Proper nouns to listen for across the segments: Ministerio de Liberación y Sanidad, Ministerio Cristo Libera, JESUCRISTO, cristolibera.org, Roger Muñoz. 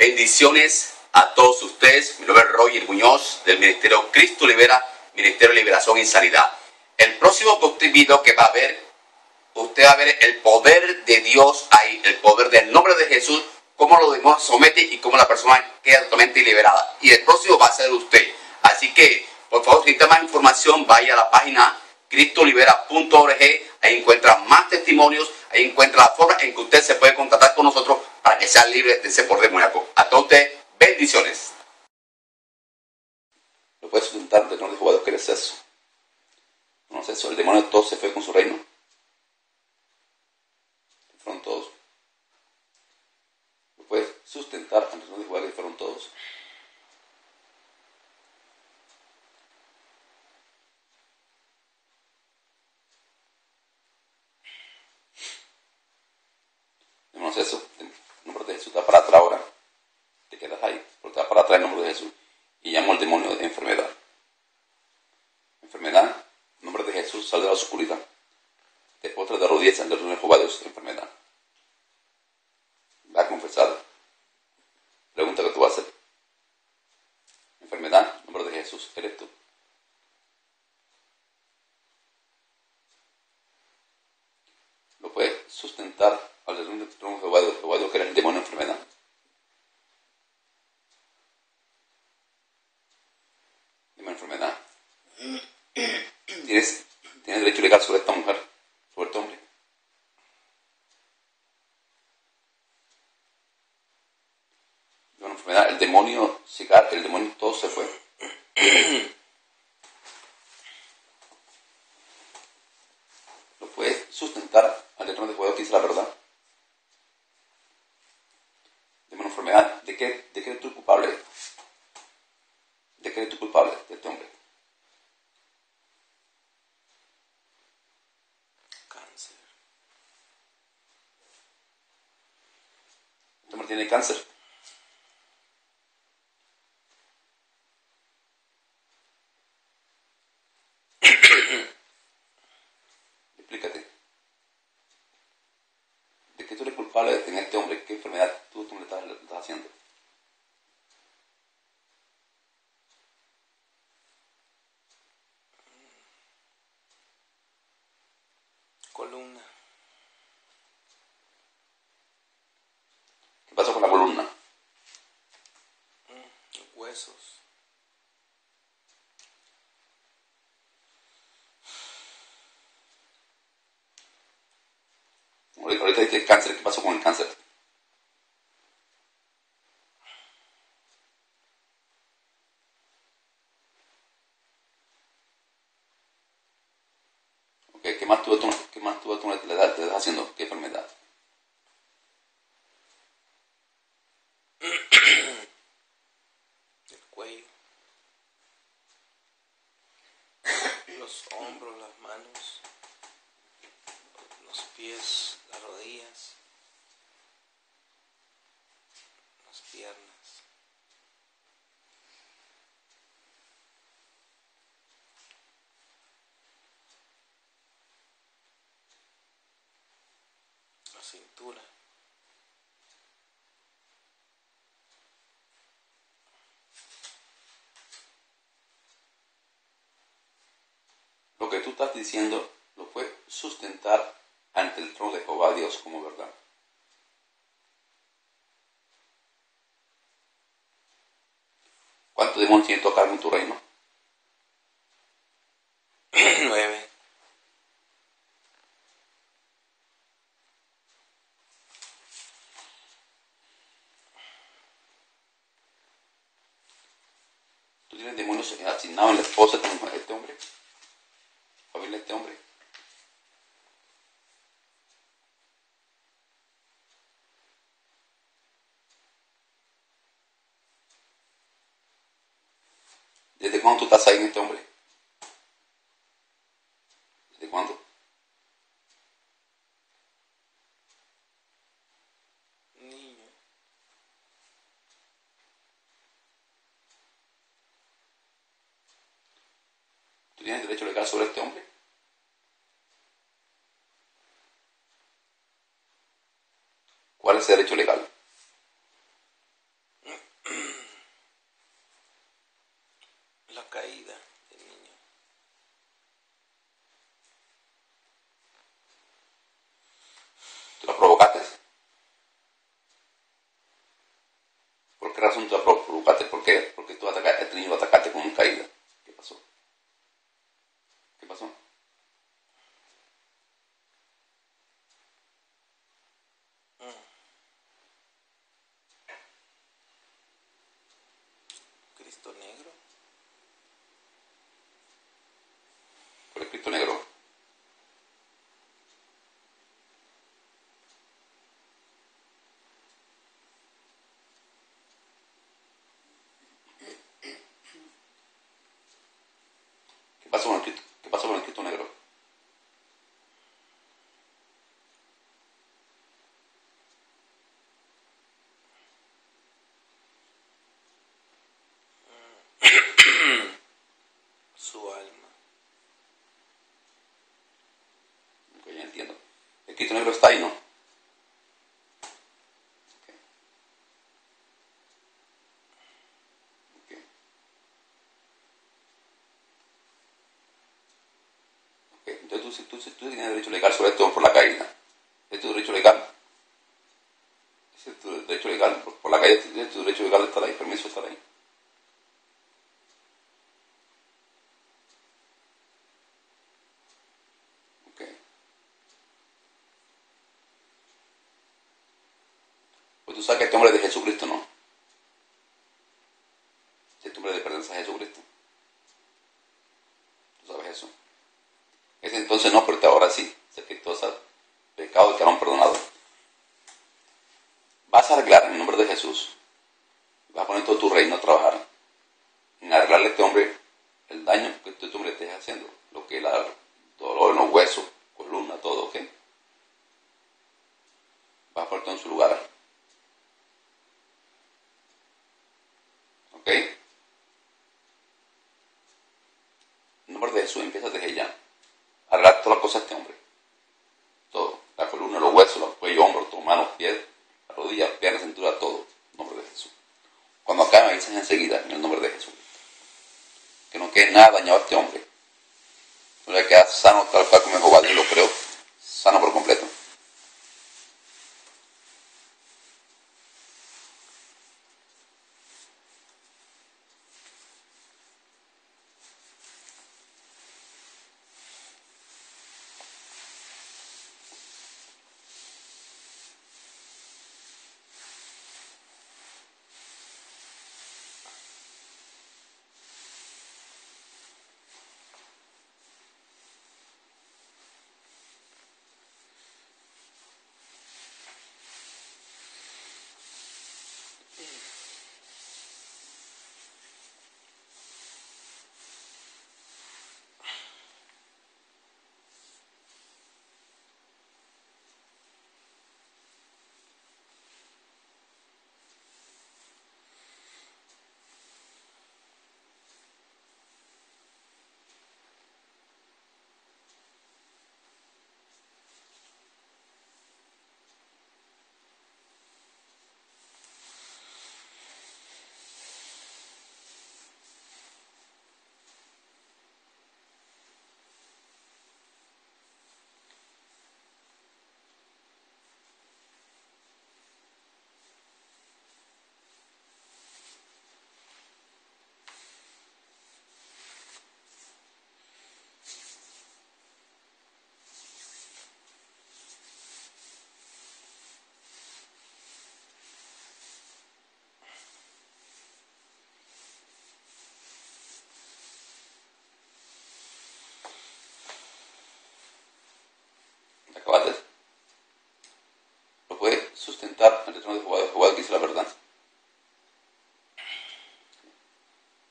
Bendiciones a todos ustedes. Mi nombre es Roger Muñoz del Ministerio Cristo Libera, Ministerio de Liberación y Sanidad. El próximo video que va a ver, usted va a ver el poder de Dios ahí, el poder del nombre de Jesús, cómo los demonios someten y cómo la persona queda totalmente liberada. Y el próximo va a ser usted. Así que, por favor, si necesita más información, vaya a la página cristolibera.org. Ahí encuentra más testimonios, ahí encuentra la forma en que usted se puede contactar con nosotros para que sea libre de ese poder demoníaco. A todos ustedes, bendiciones. Lo puedes preguntar, no le dijo a Dios que eres eso. No es eso, el demonio todo se fue con su reino. Fueron todos. Lo puedes sustentar, no dijo a Dios que fueron todos. Eso, el nombre de Jesús está para atrás ahora, te quedas ahí, pero está para atrás el nombre de Jesús, y llamo al demonio de enfermedad. Enfermedad, el nombre de Jesús sale de la oscuridad, de otra de rodillas, el nombre de Jehová Dios, enfermedad. Va a confesar, pregunta que tú vas a hacer. Enfermedad, el nombre de Jesús, eres tú. Lo puedes sustentar. Aleluya, tenemos Jehová Dios, que era el demonio de enfermedad. Demonio de enfermedad. Tienes derecho legal sobre esta mujer, sobre este hombre. Demonio de enfermedad, el demonio cigarro, el demonio todo se fue. Lo puedes sustentar al demonio de Jehová Dios que dice la verdad. ¿De qué eres tú culpable? ¿De qué eres tú culpable de este hombre? Cáncer. Este hombre tiene cáncer. Explícate. ¿De qué tú eres culpable de tener este hombre? ¿Qué enfermedad tú le estás haciendo? Columna. ¿Qué pasó con la columna? Los huesos. Ahorita dice cáncer, ¿qué pasó con el cáncer? Okay, ¿Qué más tú le estás haciendo? ¿Qué enfermedad? El cuello. Los hombros, las manos. Los pies, las rodillas, las piernas. La cintura. Lo que tú estás diciendo lo puedes sustentar ante el trono de Jehová Dios como verdad. ¿Cuántos demonios tienen tu cargo en tu reino? 9. ¿Tú tienes demonios asignados en la esposa de este hombre? ¿Familia de este hombre? ¿Desde cuándo tú estás ahí en este hombre? ¿Desde cuándo? Niño. ¿Tú tienes derecho legal sobre este hombre? ¿Cuál es el derecho legal? ¿Qué razón tú provocaste? ¿Por qué? Porque tú el niño atacaste con un caída. ¿Qué pasó? ¿Qué pasó? ¿Cristo negro? ¿Por el Cristo negro? Cristo negro está ahí, ¿no? Okay. Entonces tú tienes derecho legal sobre todo por la caída. Es tu derecho legal. Ese es tu derecho legal. Por la caída es tu derecho legal de estar ahí, permiso de estar ahí. Tú sabes que este hombre es de Jesucristo, ¿no? Este hombre le pertenece a Jesucristo. Tú sabes eso. Ese entonces no, pero ahora sí. Sé que todos esos pecados te han perdonado. Vas a arreglar en el nombre de Jesús. Vas a poner todo tu reino a trabajar en arreglarle a este hombre el daño que este hombre te está haciendo. Lo que es el dolor en los huesos, columna, todo, ¿ok? Vas a poner todo en su lugar. ¿Ok? En nombre de Jesús empieza desde ya. Arreglar todas las cosas a este hombre. Todo. La columna, los huesos, los cuellos, hombros, tus manos, pies, las rodillas, piernas, cintura, todo. En nombre de Jesús. Cuando acaben me dicen enseguida, en el nombre de Jesús. Que no quede nada dañado a este hombre. No le queda sano tal cual como Jehová, yo lo creo. Sano por completo. Lo puede sustentar en el retorno de Jehová que hizo la verdad.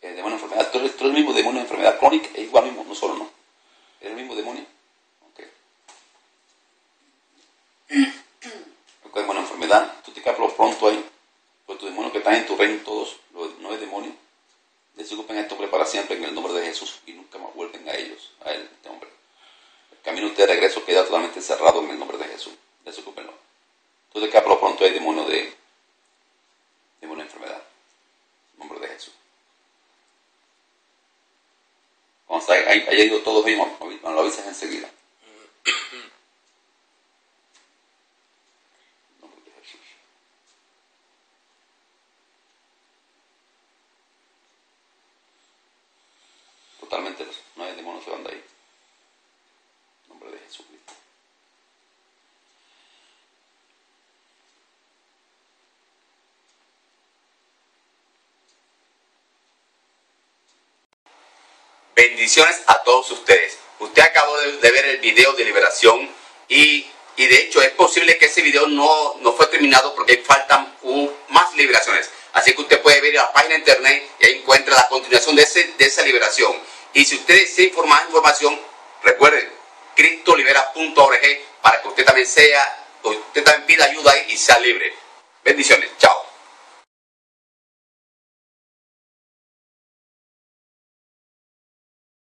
El demonio de enfermedad, tú eres el mismo demonio de enfermedad crónica, es igual mismo, no solo no. Es el mismo demonio. Ok. Lo que es demonio de enfermedad, tú te caplas pronto ahí. Por tu demonio que está en tu reino, todos, no es demonio. Desocupen a este hombre para siempre en el nombre de Jesús y nunca más vuelven a ellos, a él, este hombre. Camino usted de regreso queda totalmente cerrado en el nombre de Jesús. Desocúpenlo. Entonces, acá por lo pronto hay demonio de ninguna enfermedad. En el nombre de Jesús. Cuando se haya ido todos ellos, nos lo avisas enseguida. En el nombre de Jesús. demonio se van de ahí. En nombre de Jesucristo. Bendiciones a todos ustedes. Usted acabó de ver el video de liberación y de hecho es posible que ese video no fue terminado porque faltan más liberaciones. Así que usted puede ver la página de internet y ahí encuentra la continuación de esa liberación. Y si usted desea más información, recuerden cristolibera.org para que usted también pida ayuda ahí y sea libre. Bendiciones. Chao.